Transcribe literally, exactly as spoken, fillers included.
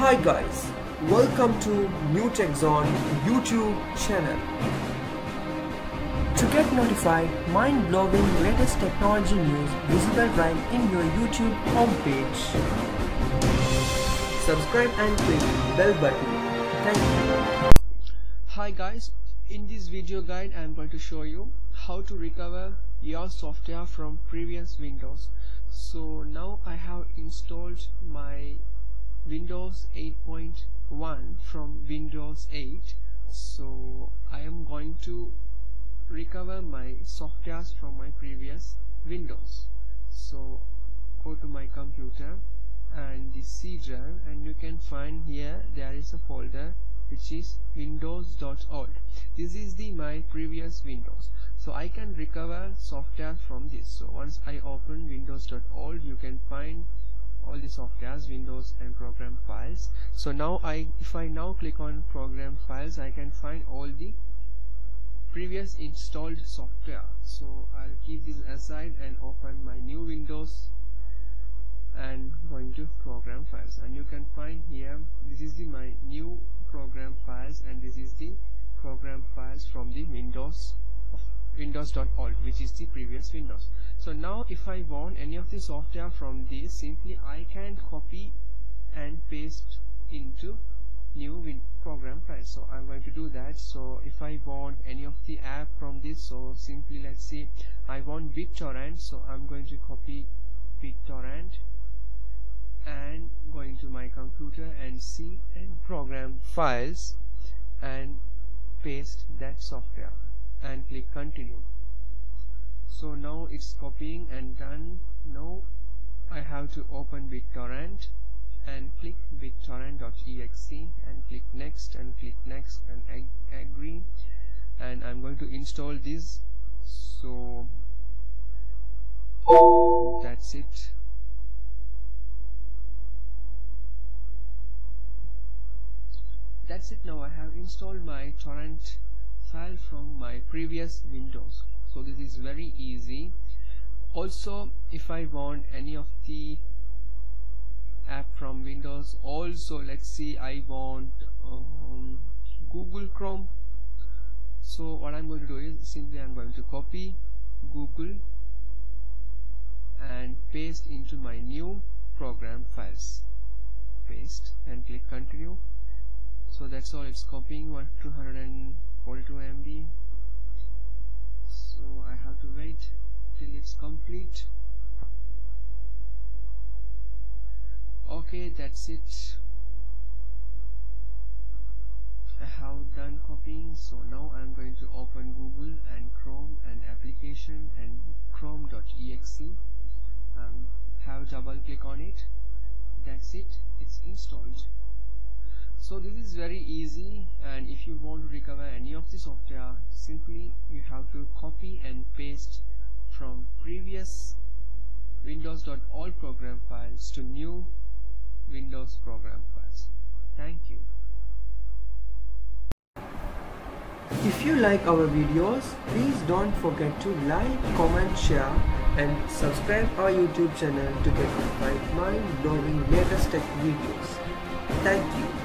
Hi guys, welcome to New Tech Zone YouTube channel. To get notified mind-blowing latest technology news visible right in your YouTube homepage. Subscribe and click bell button. Thank you. Hi guys, in this video guide I am going to show you how to recover your software from previous Windows. So now I have installed my Windows eight point one from Windows eight. So I am going to recover my software from my previous Windows. So go to my computer and the C drive, and you can find here there is a folder which is windows dot old. This is the my previous Windows. So I can recover software from this. So once I open windows dot old, you can find all the softwares, windows and program files. So now I if I now click on program files, I can find all the previous installed software. So I'll keep this aside and open my new Windows and going to program files, and you can find here this is the my new program files, and this is the program files from the windows windows dot old, which is the previous Windows. So now if I want any of the software from this, simply I can copy and paste into new win program file. So I'm going to do that. So if I want any of the app from this, so simply let's see, I want BitTorrent, so I'm going to copy BitTorrent and going to my computer and see and program files and paste that software and click continue. So now it's copying and done. Now I have to open BitTorrent and click BitTorrent dot E X E and click next and click next and ag agree, and I'm going to install this. So that's it. That's it. Now I have installed my torrent file from my previous Windows. So this is very easy. Also, if I want any of the app from Windows, also let's see, I want um, Google Chrome. So what I'm going to do is simply I'm going to copy Google and paste into my new program files, paste and click continue. So that's all, it's copying one two hundred forty-two M B. So I have to wait till it's complete. Okay, that's it. I have done copying. So now I'm going to open Google and Chrome and application and Chrome dot E X E. Um, have double click on it. That's it, it's installed. So this is very easy, and if you want to recover any of the software, simply you have to copy and paste from previous windows dot old program files to new Windows program files. Thank you. If you like our videos, please don't forget to like, comment, share and subscribe our YouTube channel to get notified mind-blowing latest tech videos. Thank you.